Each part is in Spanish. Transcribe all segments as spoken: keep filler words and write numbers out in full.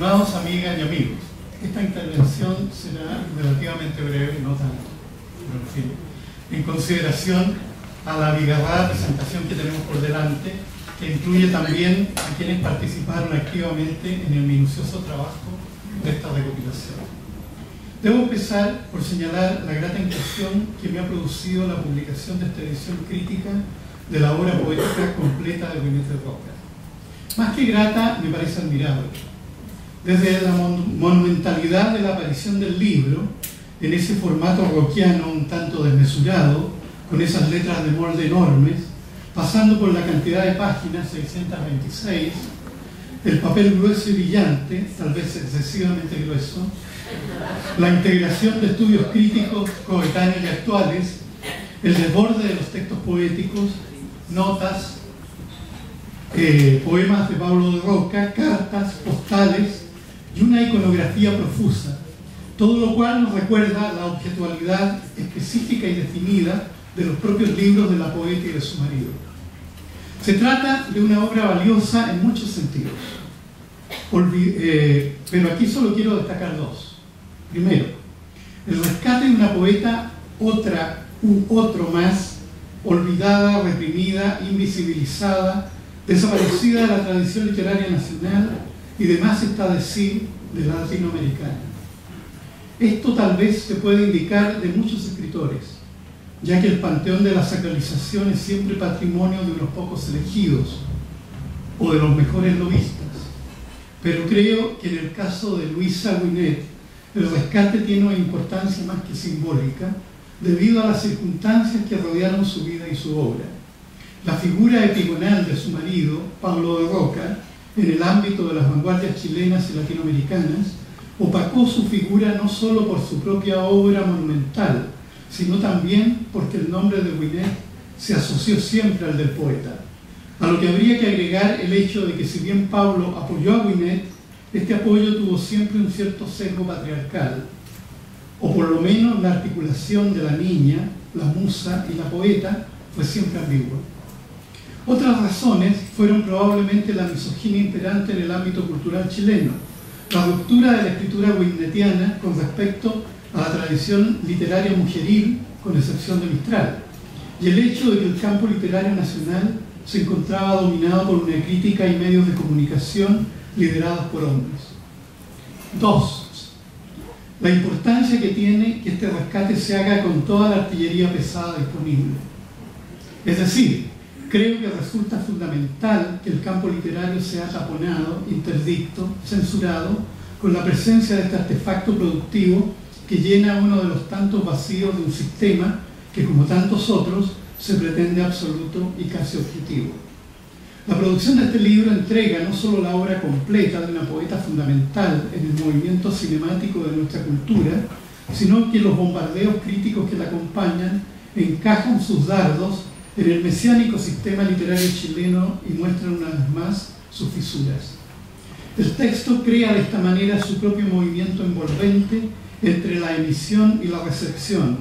Estimados amigas y amigos, esta intervención será relativamente breve, no tan, pero en fin, en consideración a la abigarrada presentación que tenemos por delante, que incluye también a quienes participaron activamente en el minucioso trabajo de esta recopilación. Debo empezar por señalar la grata impresión que me ha producido la publicación de esta edición crítica de la obra poética completa de Winétt de Rokha. Más que grata, me parece admirable. Desde la mon monumentalidad de la aparición del libro, en ese formato rockiano un tanto desmesurado, con esas letras de molde enormes, pasando por la cantidad de páginas, seiscientas veintiséis, el papel grueso y brillante, tal vez excesivamente grueso, la integración de estudios críticos coetáneos y actuales, el desborde de los textos poéticos, notas, eh, poemas de Pablo de Rokha, cartas, postales y una iconografía profusa, todo lo cual nos recuerda la objetualidad específica y definida de los propios libros de la poeta y de su marido. Se trata de una obra valiosa en muchos sentidos, Olvi eh, pero aquí solo quiero destacar dos. Primero, el rescate de una poeta, otra, un otro más, olvidada, reprimida, invisibilizada, desaparecida de la tradición literaria nacional y demás está decir de la latinoamericana. Esto tal vez se puede indicar de muchos escritores, ya que el panteón de la sacralización es siempre patrimonio de unos pocos elegidos o de los mejores lobistas. Pero creo que en el caso de Luisa Juana, el rescate tiene una importancia más que simbólica debido a las circunstancias que rodearon su vida y su obra. La figura epigonal de su marido, Pablo de Rokha, en el ámbito de las vanguardias chilenas y latinoamericanas, opacó su figura no solo por su propia obra monumental, sino también porque el nombre de Winétt se asoció siempre al del poeta, a lo que habría que agregar el hecho de que si bien Pablo apoyó a Winétt, este apoyo tuvo siempre un cierto sesgo patriarcal, o por lo menos la articulación de la niña, la musa y la poeta fue siempre ambigua. Otras razones fueron probablemente la misoginia imperante en el ámbito cultural chileno, la ruptura de la escritura winétiana con respecto a la tradición literaria mujeril, con excepción de Mistral, y el hecho de que el campo literario nacional se encontraba dominado por una crítica y medios de comunicación liderados por hombres. Dos, la importancia que tiene que este rescate se haga con toda la artillería pesada disponible. Es decir, creo que resulta fundamental que el campo literario sea taponado, interdicto, censurado, con la presencia de este artefacto productivo que llena uno de los tantos vacíos de un sistema que, como tantos otros, se pretende absoluto y casi objetivo. La producción de este libro entrega no solo la obra completa de una poeta fundamental en el movimiento cinemático de nuestra cultura, sino que los bombardeos críticos que la acompañan encajan sus dardos en el mesiánico sistema literario chileno y muestran una vez más sus fisuras. El texto crea de esta manera su propio movimiento envolvente entre la emisión y la recepción,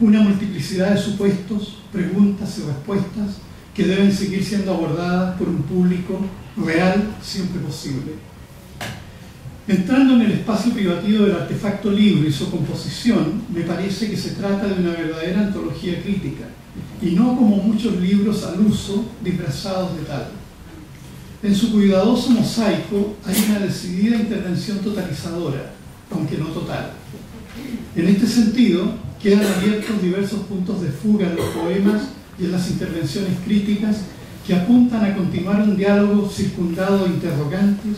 una multiplicidad de supuestos, preguntas y respuestas que deben seguir siendo abordadas por un público real siempre posible. Entrando en el espacio privativo del artefacto libro y su composición, me parece que se trata de una verdadera antología crítica, y no como muchos libros al uso disfrazados de tal. En su cuidadoso mosaico hay una decidida intervención totalizadora, aunque no total. En este sentido, quedan abiertos diversos puntos de fuga en los poemas y en las intervenciones críticas que apuntan a continuar un diálogo circundado de interrogantes,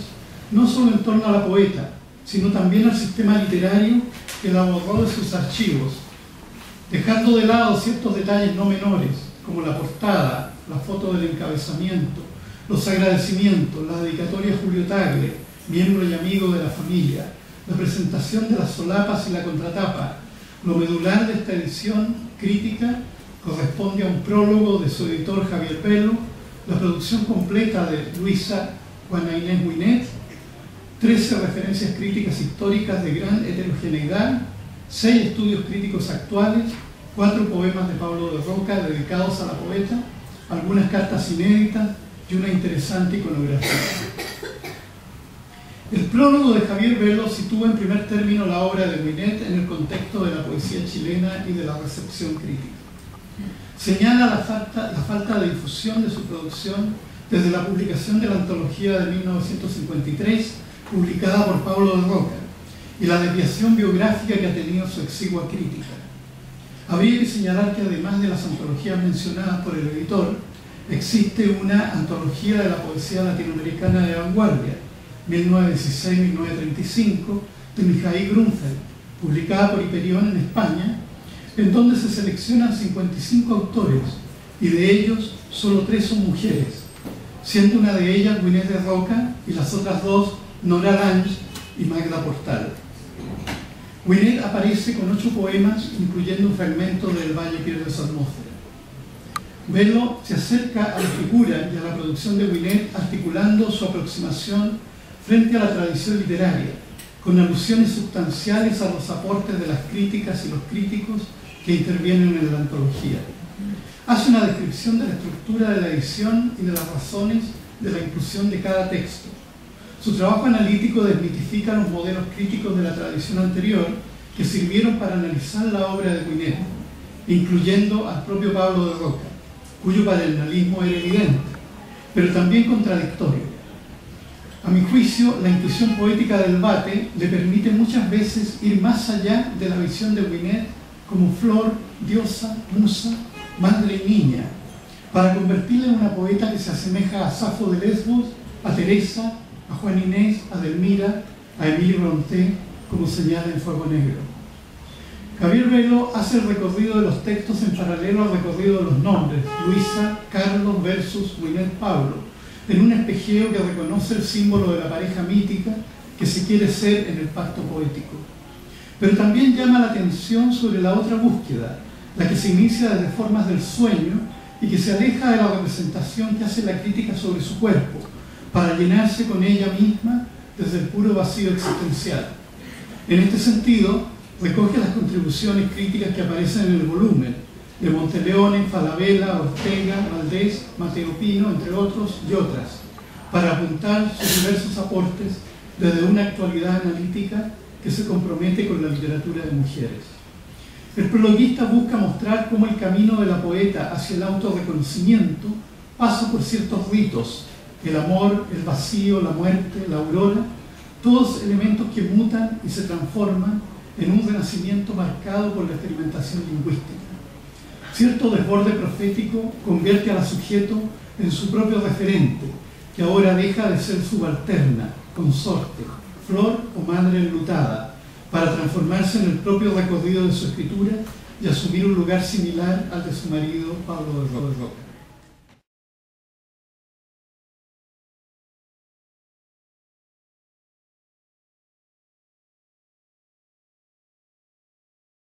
no solo en torno a la poeta, sino también al sistema literario que la borró de sus archivos, dejando de lado ciertos detalles no menores, como la portada, la foto del encabezamiento, los agradecimientos, la dedicatoria a Julio Tagle, miembro y amigo de la familia, la presentación de las solapas y la contratapa. Lo medular de esta edición crítica corresponde a un prólogo de su editor Javier Pelo, la producción completa de Luisa Juana Inés Muinet, trece referencias críticas históricas de gran heterogeneidad, seis estudios críticos actuales, cuatro poemas de Pablo de Rokha dedicados a la poeta, algunas cartas inéditas y una interesante iconografía. El prólogo de Javier Bello sitúa en primer término la obra de Winétt en el contexto de la poesía chilena y de la recepción crítica. Señala la falta, la falta de difusión de su producción desde la publicación de la antología de mil novecientos cincuenta y tres, publicada por Pablo de Rokha, y la desviación biográfica que ha tenido su exigua crítica. Habría que señalar que además de las antologías mencionadas por el editor, existe una antología de la poesía latinoamericana de vanguardia, mil novecientos dieciséis a mil novecientos treinta y cinco, de Mihai Grünfeld, publicada por Iperión en España, en donde se seleccionan cincuenta y cinco autores, y de ellos solo tres son mujeres, siendo una de ellas Winétt de Rokha y las otras dos Nora Lange y Magda Portal. Winétt aparece con ocho poemas, incluyendo un fragmento de El Valle Pierde su Atmósfera. Bello se acerca a la figura y a la producción de Winétt articulando su aproximación frente a la tradición literaria, con alusiones sustanciales a los aportes de las críticas y los críticos que intervienen en la antología. Hace una descripción de la estructura de la edición y de las razones de la inclusión de cada texto. Su trabajo analítico desmitifica los modelos críticos de la tradición anterior que sirvieron para analizar la obra de Winétt, incluyendo al propio Pablo de Rokha, cuyo paternalismo era evidente, pero también contradictorio. A mi juicio, la intuición poética del Bate le permite muchas veces ir más allá de la visión de Winétt como flor, diosa, musa, madre y niña, para convertirla en una poeta que se asemeja a Safo de Lesbos, a Teresa, a Juan Inés, a Delmira, a Emily Bronté, como señala en Fuego Negro. Javier Bello hace el recorrido de los textos en paralelo al recorrido de los nombres, Luisa, Carlos versus Winétt Pablo, en un espejeo que reconoce el símbolo de la pareja mítica que se quiere ser en el pacto poético. Pero también llama la atención sobre la otra búsqueda, la que se inicia desde formas del sueño y que se aleja de la representación que hace la crítica sobre su cuerpo, para llenarse con ella misma desde el puro vacío existencial. En este sentido, recoge las contribuciones críticas que aparecen en el volumen, de Monteleone, Falabella, Ortega, Valdés, Mateo Pino, entre otros y otras, para apuntar sus diversos aportes desde una actualidad analítica que se compromete con la literatura de mujeres. El prologuista busca mostrar cómo el camino de la poeta hacia el autorreconocimiento pasa por ciertos ritos, el amor, el vacío, la muerte, la aurora, todos elementos que mutan y se transforman en un renacimiento marcado por la experimentación lingüística. Cierto desborde profético convierte al sujeto en su propio referente, que ahora deja de ser subalterna, consorte, flor o madre enlutada, para transformarse en el propio recorrido de su escritura y asumir un lugar similar al de su marido Pablo de Rokha.